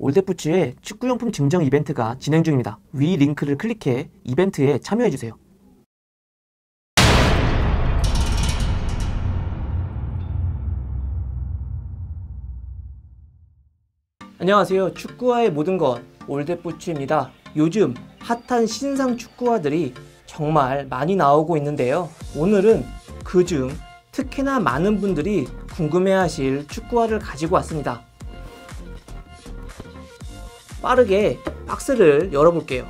올댓부츠의 축구용품 증정 이벤트가 진행 중입니다. 위 링크를 클릭해 이벤트에 참여해주세요. 안녕하세요. 축구화의 모든 것 올댓부츠입니다. 요즘 핫한 신상 축구화들이 정말 많이 나오고 있는데요. 오늘은 그중 특히나 많은 분들이 궁금해하실 축구화를 가지고 왔습니다. 빠르게 박스를 열어볼게요.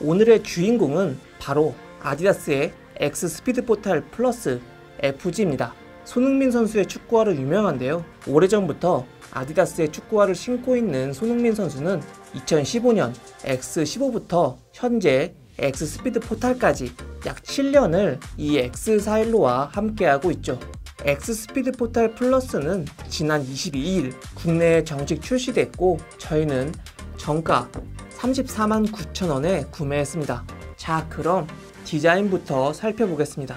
오늘의 주인공은 바로 아디다스의 X스피드포탈 플러스 FG입니다. 손흥민 선수의 축구화로 유명한데요. 오래전부터 아디다스의 축구화를 신고 있는 손흥민 선수는 2015년 X15부터 현재 X스피드포탈까지 약 7년을 이 X41로와 함께하고 있죠. X스피드포탈 플러스는 지난 22일 국내에 정식 출시됐고 저희는 정가 349,000원에 구매했습니다. 자, 그럼 디자인부터 살펴보겠습니다.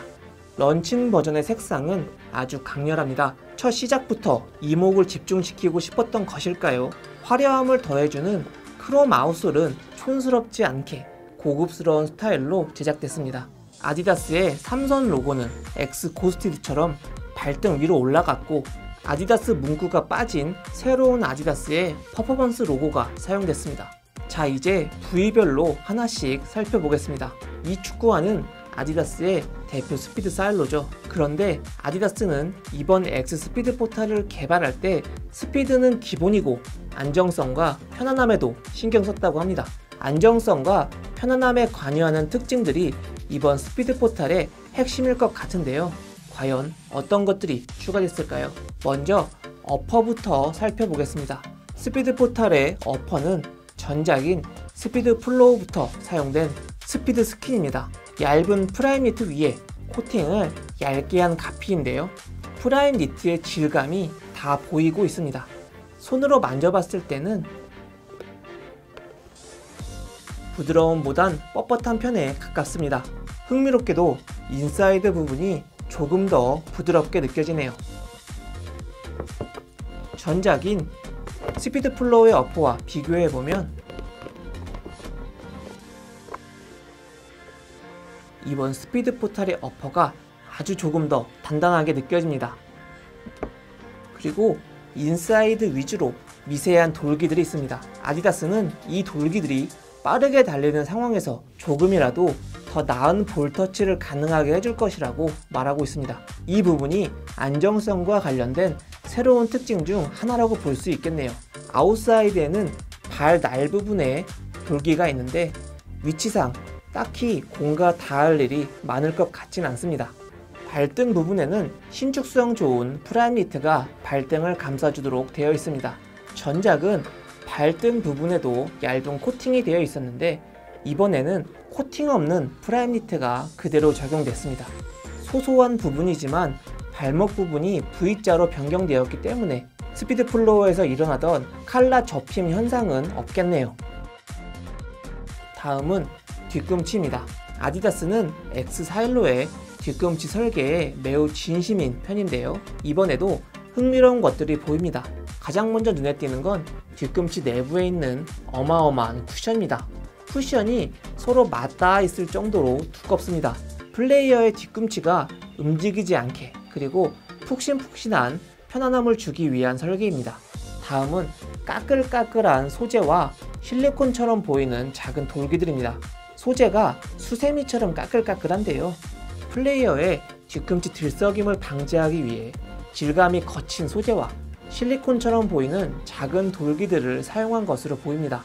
런칭 버전의 색상은 아주 강렬합니다. 첫 시작부터 이목을 집중시키고 싶었던 것일까요? 화려함을 더해주는 크롬 아웃솔은 촌스럽지 않게 고급스러운 스타일로 제작됐습니다. 아디다스의 삼선 로고는 엑스 고스티드처럼 발등 위로 올라갔고 아디다스 문구가 빠진 새로운 아디다스의 퍼포먼스 로고가 사용됐습니다. 자, 이제 부위별로 하나씩 살펴보겠습니다. 이 축구화는 아디다스의 대표 스피드 사일로죠. 그런데 아디다스는 이번 X스피드포탈을 개발할 때 스피드는 기본이고 안정성과 편안함에도 신경 썼다고 합니다. 안정성과 편안함에 관여하는 특징들이 이번 스피드포탈의 핵심일 것 같은데요. 과연 어떤 것들이 추가됐을까요? 먼저 어퍼부터 살펴보겠습니다. 스피드포탈의 어퍼는 전작인 스피드 플로우부터 사용된 스피드 스킨입니다. 얇은 프라임 니트 위에 코팅을 얇게 한 가피인데요. 프라임 니트의 질감이 다 보이고 있습니다. 손으로 만져봤을 때는 부드러움보단 뻣뻣한 편에 가깝습니다. 흥미롭게도 인사이드 부분이 조금 더 부드럽게 느껴지네요. 전작인 스피드 플로우의 어퍼와 비교해보면 이번 스피드 포탈의 어퍼가 아주 조금 더 단단하게 느껴집니다. 그리고 인사이드 위주로 미세한 돌기들이 있습니다. 아디다스는 이 돌기들이 빠르게 달리는 상황에서 조금이라도 더 나은 볼 터치를 가능하게 해줄 것이라고 말하고 있습니다. 이 부분이 안정성과 관련된 새로운 특징 중 하나라고 볼 수 있겠네요. 아웃사이드에는 발 날 부분에 돌기가 있는데 위치상 딱히 공과 닿을 일이 많을 것 같진 않습니다. 발등 부분에는 신축성 좋은 프라임 니트가 발등을 감싸주도록 되어 있습니다. 전작은 발등 부분에도 얇은 코팅이 되어 있었는데 이번에는 코팅 없는 프라임 니트가 그대로 적용됐습니다. 소소한 부분이지만 발목 부분이 V자로 변경되었기 때문에 스피드 플로어에서 일어나던 칼라 접힘 현상은 없겠네요. 다음은 뒤꿈치입니다. 아디다스는 X41로의 뒤꿈치 설계에 매우 진심인 편인데요. 이번에도 흥미로운 것들이 보입니다. 가장 먼저 눈에 띄는 건 뒤꿈치 내부에 있는 어마어마한 쿠션입니다. 쿠션이 서로 맞닿아 있을 정도로 두껍습니다. 플레이어의 뒤꿈치가 움직이지 않게 그리고 푹신푹신한 편안함을 주기 위한 설계입니다. 다음은 까끌까끌한 소재와 실리콘처럼 보이는 작은 돌기들입니다. 소재가 수세미처럼 까끌까끌한데요. 플레이어의 뒤꿈치 들썩임을 방지하기 위해 질감이 거친 소재와 실리콘처럼 보이는 작은 돌기들을 사용한 것으로 보입니다.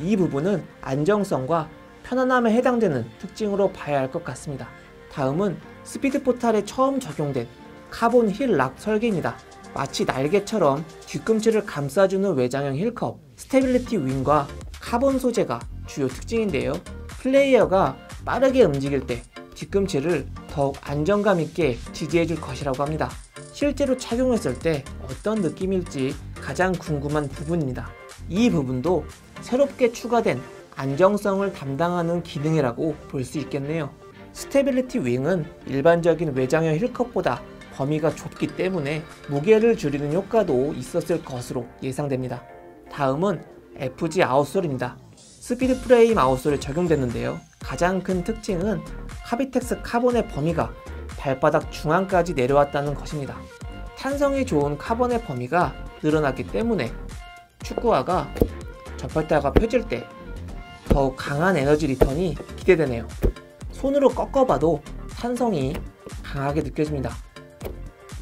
이 부분은 안정성과 편안함에 해당되는 특징으로 봐야 할 것 같습니다. 다음은 스피드포탈에 처음 적용된 카본 힐락 설계입니다. 마치 날개처럼 뒤꿈치를 감싸주는 외장형 힐컵, 스테빌리티 윙과 카본 소재가 주요 특징인데요. 플레이어가 빠르게 움직일 때 뒤꿈치를 더욱 안정감 있게 지지해줄 것이라고 합니다. 실제로 착용했을 때 어떤 느낌일지 가장 궁금한 부분입니다. 이 부분도 새롭게 추가된 안정성을 담당하는 기능이라고 볼 수 있겠네요. 스테빌리티 윙은 일반적인 외장형 힐컵보다 범위가 좁기 때문에 무게를 줄이는 효과도 있었을 것으로 예상됩니다. 다음은 FG 아웃솔입니다. 스피드 프레임 아웃솔이 적용됐는데요. 가장 큰 특징은 카비텍스 카본의 범위가 발바닥 중앙까지 내려왔다는 것입니다. 탄성이 좋은 카본의 범위가 늘어났기 때문에 축구화가 접혔다가 펴질 때 더욱 강한 에너지 리턴이 기대되네요. 손으로 꺾어봐도 탄성이 강하게 느껴집니다.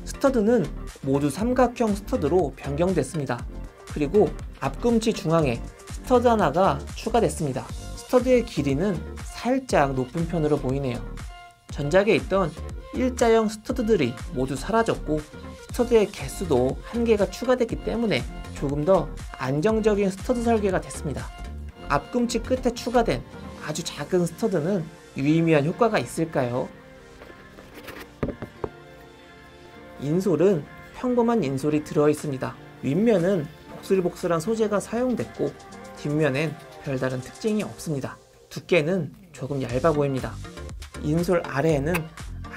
스터드는 모두 삼각형 스터드로 변경됐습니다. 그리고 앞꿈치 중앙에 스터드 하나가 추가됐습니다. 스터드의 길이는 살짝 높은 편으로 보이네요. 전작에 있던 일자형 스터드들이 모두 사라졌고 스터드의 개수도 한 개가 추가됐기 때문에 조금 더 안정적인 스터드 설계가 됐습니다. 앞꿈치 끝에 추가된 아주 작은 스터드는 유의미한 효과가 있을까요? 인솔은 평범한 인솔이 들어있습니다. 윗면은 복슬복슬한 소재가 사용됐고 뒷면엔 별다른 특징이 없습니다. 두께는 조금 얇아 보입니다. 인솔 아래에는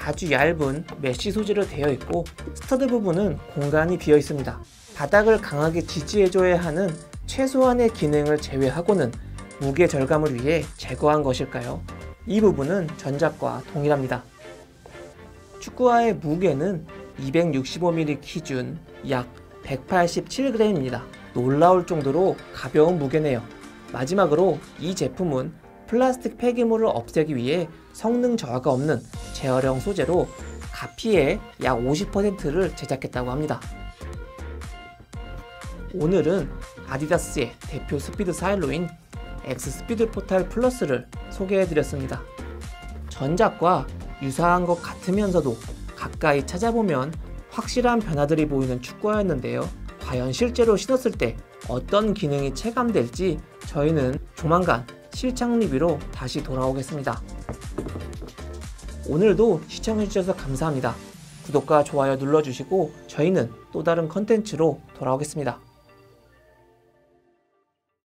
아주 얇은 메쉬 소재로 되어 있고 스터드 부분은 공간이 비어 있습니다. 바닥을 강하게 지지해줘야 하는 최소한의 기능을 제외하고는 무게 절감을 위해 제거한 것일까요? 이 부분은 전작과 동일합니다. 축구화의 무게는 265mm 기준 약 187g입니다. 놀라울 정도로 가벼운 무게네요. 마지막으로 이 제품은 플라스틱 폐기물을 없애기 위해 성능 저하가 없는 재활용 소재로 가피의 약 50%를 제작했다고 합니다. 오늘은 아디다스의 대표 스피드 사일로인 X스피드포탈 플러스를 소개해드렸습니다. 전작과 유사한 것 같으면서도 가까이 찾아보면 확실한 변화들이 보이는 축구화였는데요. 과연 실제로 신었을 때 어떤 기능이 체감될지 저희는 조만간 실착 리뷰로 다시 돌아오겠습니다. 오늘도 시청해주셔서 감사합니다. 구독과 좋아요 눌러주시고 저희는 또 다른 컨텐츠로 돌아오겠습니다.